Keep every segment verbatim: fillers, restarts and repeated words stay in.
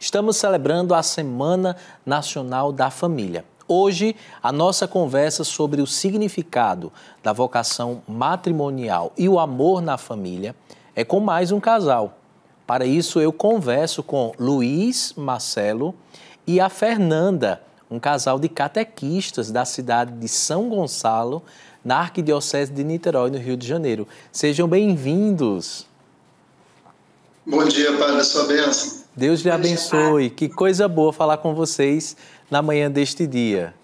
Estamos celebrando a Semana Nacional da Família. Hoje, a nossa conversa sobre o significado da vocação matrimonial e o amor na família é com mais um casal. Para isso, eu converso com Luiz Marcelo e a Fernanda, um casal de catequistas da cidade de São Gonçalo, na Arquidiocese de Niterói, no Rio de Janeiro. Sejam bem-vindos. Bom dia, Padre, sua bênção. Deus lhe abençoe. Que coisa boa falar com vocês na manhã deste dia.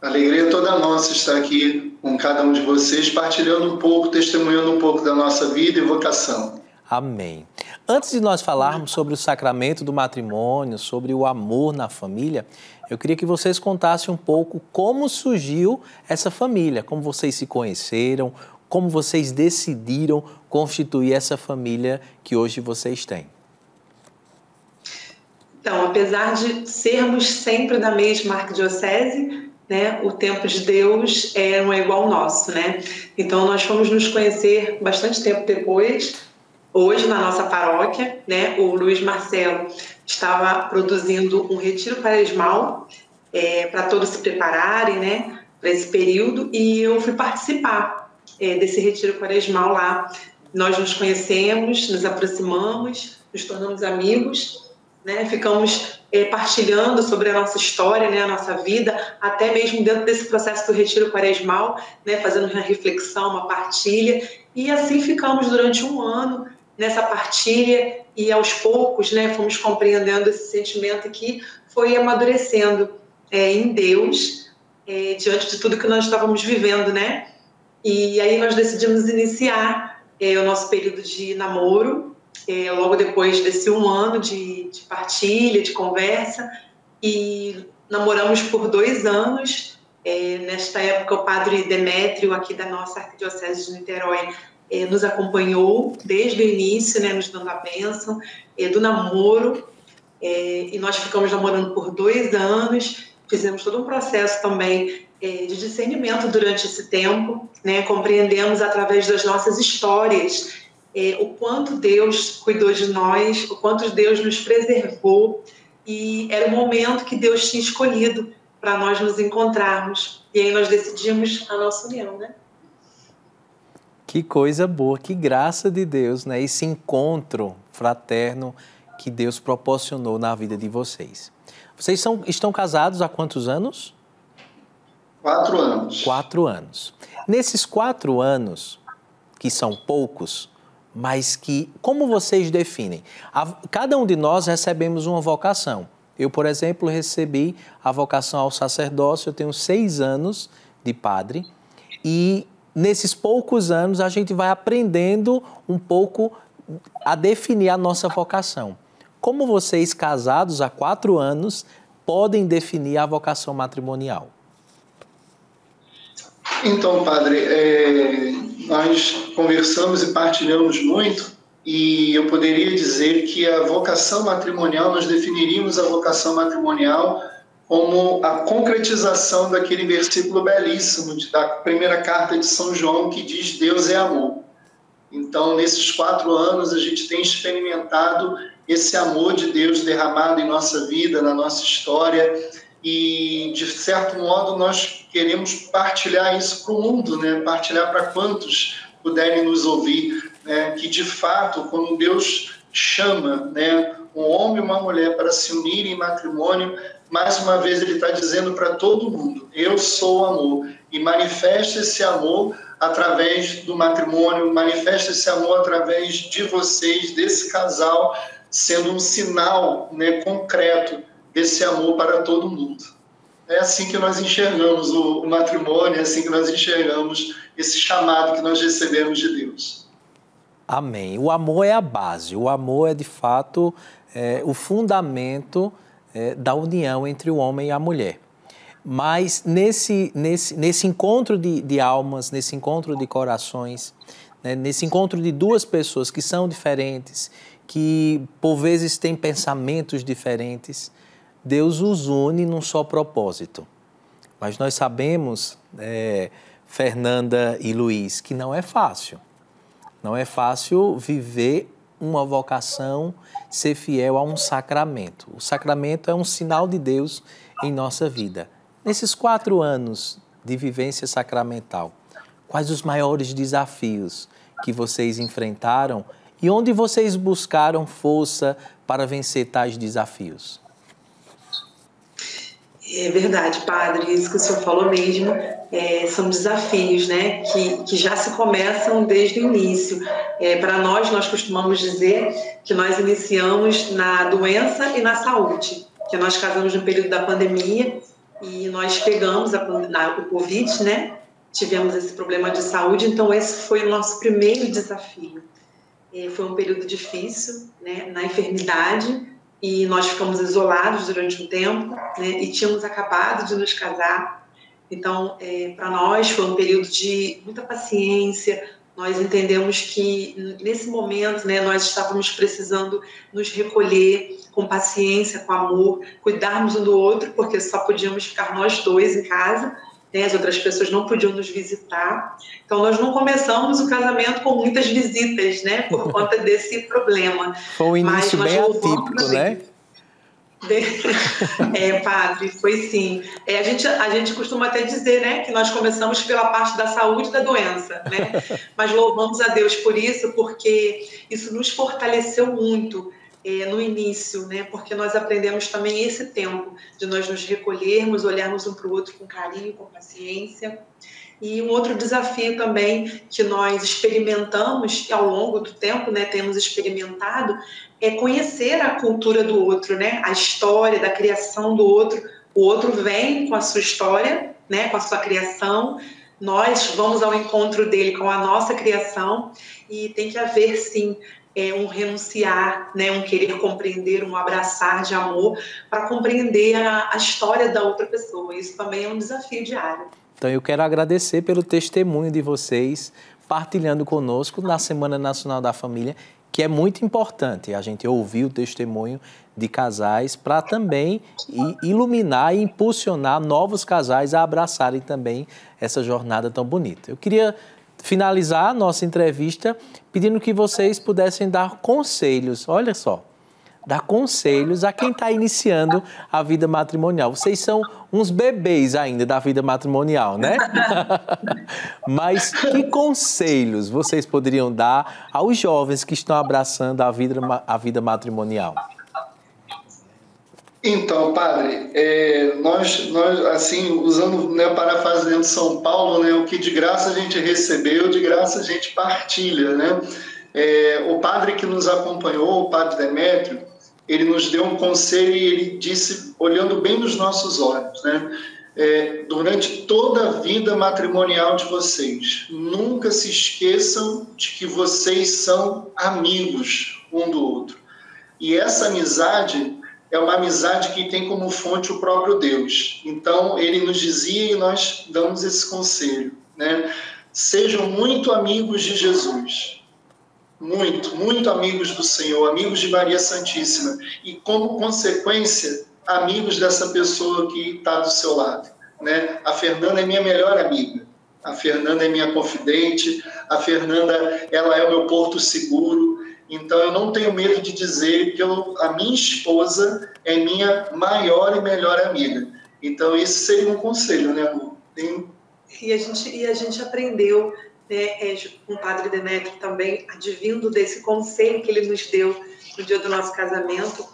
Alegria toda nossa estar aqui com cada um de vocês, partilhando um pouco, testemunhando um pouco da nossa vida e vocação. Amém. Antes de nós falarmos sobre o sacramento do matrimônio, sobre o amor na família, eu queria que vocês contassem um pouco como surgiu essa família, como vocês se conheceram, como vocês decidiram constituir essa família que hoje vocês têm. Então, apesar de sermos sempre da mesma arquidiocese, né, o tempo de Deus é, não é igual ao nosso, né? Então, nós fomos nos conhecer bastante tempo depois, hoje na nossa paróquia, né, o Luiz Marcelo estava produzindo um retiro quaresmal é, para todos se prepararem, né, para esse período, e eu fui participar é, desse retiro quaresmal lá. Nós nos conhecemos, nos aproximamos, nos tornamos amigos, né, ficamos é, partilhando sobre a nossa história, né, a nossa vida, até mesmo dentro desse processo do retiro quaresmal, né, fazendo uma reflexão, uma partilha, e assim ficamos durante um ano nessa partilha, e aos poucos, né, fomos compreendendo esse sentimento que foi amadurecendo é, em Deus, é, diante de tudo que nós estávamos vivendo, né? E aí nós decidimos iniciar é, o nosso período de namoro, É, logo depois desse um ano de, de partilha, de conversa, e namoramos por dois anos. É, nesta época, o Padre Demétrio, aqui da nossa Arquidiocese de Niterói, é, nos acompanhou desde o início, né, nos dando a bênção é, do namoro, é, e nós ficamos namorando por dois anos, fizemos todo um processo também é, de discernimento durante esse tempo, né, compreendemos através das nossas histórias É, o quanto Deus cuidou de nós, o quanto Deus nos preservou, e era o momento que Deus tinha escolhido para nós nos encontrarmos, e aí nós decidimos a nossa união, né? Que coisa boa, que graça de Deus, né? Esse encontro fraterno que Deus proporcionou na vida de vocês. Vocês são, estão casados há quantos anos? Quatro anos. Quatro anos. Nesses quatro anos, que são poucos, mas que, como vocês definem? A, cada um de nós recebemos uma vocação. Eu, por exemplo, recebi a vocação ao sacerdócio, eu tenho seis anos de padre, e nesses poucos anos a gente vai aprendendo um pouco a definir a nossa vocação. Como vocês, casados há quatro anos, podem definir a vocação matrimonial? Então, padre, é... nós conversamos e partilhamos muito, e eu poderia dizer que a vocação matrimonial, nós definiríamos a vocação matrimonial como a concretização daquele versículo belíssimo da primeira carta de São João, que diz: Deus é amor. Então, nesses quatro anos, a gente tem experimentado esse amor de Deus derramado em nossa vida, na nossa história, e, de certo modo, nós queremos partilhar isso para o mundo, né? Partilhar para quantos puderem nos ouvir, né? Que, de fato, quando Deus chama, né, um homem e uma mulher para se unirem em matrimônio, mais uma vez Ele está dizendo para todo mundo: eu sou o amor, e manifesta esse amor através do matrimônio, manifesta esse amor através de vocês, desse casal, sendo um sinal, né, concreto desse amor para todo mundo. É assim que nós enxergamos o matrimônio, é assim que nós enxergamos esse chamado que nós recebemos de Deus. Amém. O amor é a base, o amor é de fato é, o fundamento é, da união entre o homem e a mulher. Mas nesse, nesse, nesse encontro de, de almas, nesse encontro de corações, né, nesse encontro de duas pessoas que são diferentes, que por vezes têm pensamentos diferentes, Deus os une num só propósito. Mas nós sabemos, é, Fernanda e Luiz, que não é fácil. Não é fácil viver uma vocação, ser fiel a um sacramento. O sacramento é um sinal de Deus em nossa vida. Nesses quatro anos de vivência sacramental, quais os maiores desafios que vocês enfrentaram e onde vocês buscaram força para vencer tais desafios? É verdade, padre, isso que o senhor falou mesmo, é, são desafios, né, que, que já se começam desde o início. É, para nós, nós costumamos dizer que nós iniciamos na doença e na saúde, que nós casamos no período da pandemia e nós pegamos a, na, o Covid, né, tivemos esse problema de saúde, então esse foi o nosso primeiro desafio. É, foi um período difícil, né, na enfermidade, e nós ficamos isolados durante um tempo, né, e tínhamos acabado de nos casar. Então, é, para nós foi um período de muita paciência. Nós entendemos que nesse momento, né, nós estávamos precisando nos recolher com paciência, com amor, cuidarmos um do outro, porque só podíamos ficar nós dois em casa, né, as outras pessoas não podiam nos visitar. Então, nós não começamos o casamento com muitas visitas, né, por conta desse problema. Foi um início bem atípico, né? É, padre, foi sim. É, a, gente, a gente costuma até dizer, né, que nós começamos pela parte da saúde e da doença, né? Mas louvamos a Deus por isso, porque isso nos fortaleceu muito. É, no início, né? Porque nós aprendemos também esse tempo de nós nos recolhermos, olharmos um para o outro com carinho, com paciência. E um outro desafio também que nós experimentamos, e ao longo do tempo, né, temos experimentado, é conhecer a cultura do outro, né? A história da criação do outro. O outro vem com a sua história, né, com a sua criação. Nós vamos ao encontro dele com a nossa criação e tem que haver, sim, é um renunciar, né, um querer compreender, um abraçar de amor para compreender a, a história da outra pessoa. Isso também é um desafio diário. Então eu quero agradecer pelo testemunho de vocês, partilhando conosco na Semana Nacional da Família, que é muito importante a gente ouvir o testemunho de casais para também iluminar e impulsionar novos casais a abraçarem também essa jornada tão bonita. Eu queria finalizar a nossa entrevista pedindo que vocês pudessem dar conselhos, olha só, dar conselhos a quem está iniciando a vida matrimonial. Vocês são uns bebês ainda da vida matrimonial, né? Mas que conselhos vocês poderiam dar aos jovens que estão abraçando a vida, a vida matrimonial? Então, padre, é, nós, nós, assim, usando, né, parafraseando São Paulo, né, o que de graça a gente recebeu, de graça a gente partilha, né? É, o padre que nos acompanhou, o padre Demétrio, ele nos deu um conselho e ele disse, olhando bem nos nossos olhos, né? É, durante toda a vida matrimonial de vocês, nunca se esqueçam de que vocês são amigos um do outro. E essa amizade é uma amizade que tem como fonte o próprio Deus. Então, ele nos dizia e nós damos esse conselho, né? Sejam muito amigos de Jesus. Muito, muito amigos do Senhor, amigos de Maria Santíssima. E, como consequência, amigos dessa pessoa que está do seu lado, né? A Fernanda é minha melhor amiga. A Fernanda é minha confidente. A Fernanda, ela é o meu porto seguro. Então, eu não tenho medo de dizer que eu, a minha esposa é minha maior e melhor amiga. Então, esse seria um conselho, né, amor? Tem... E, a gente, e a gente aprendeu, né, com o padre Demétrio também, advindo desse conselho que ele nos deu no dia do nosso casamento,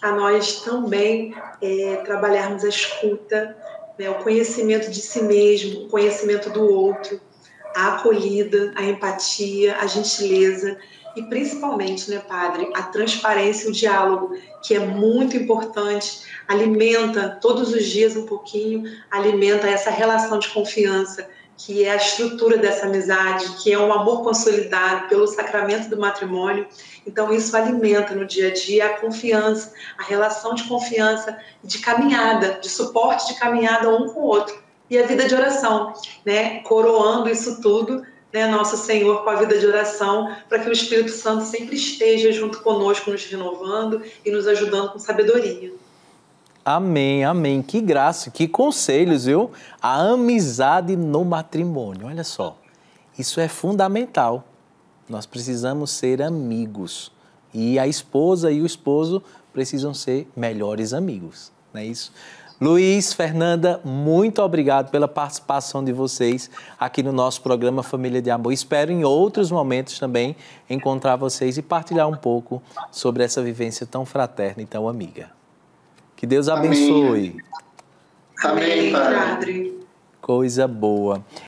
a nós também é, trabalharmos a escuta, né, o conhecimento de si mesmo, o conhecimento do outro, a acolhida, a empatia, a gentileza. E principalmente, né, padre, a transparência e o diálogo, que é muito importante, alimenta todos os dias um pouquinho, alimenta essa relação de confiança, que é a estrutura dessa amizade, que é um amor consolidado pelo sacramento do matrimônio. Então, isso alimenta no dia a dia a confiança, a relação de confiança, de caminhada, de suporte de caminhada um com o outro. E a vida de oração, né, coroando isso tudo, né, nosso Senhor, com a vida de oração, para que o Espírito Santo sempre esteja junto conosco, nos renovando e nos ajudando com sabedoria. Amém, amém. Que graça, que conselhos, viu? A amizade no matrimônio, olha só. Isso é fundamental. Nós precisamos ser amigos E a esposa e o esposo precisam ser melhores amigos, não é isso? Luiz, Fernanda, muito obrigado pela participação de vocês aqui no nosso programa Família de Amor. Espero em outros momentos também encontrar vocês e partilhar um pouco sobre essa vivência tão fraterna e tão amiga. Que Deus abençoe. Amém, Amém Padre. Coisa boa.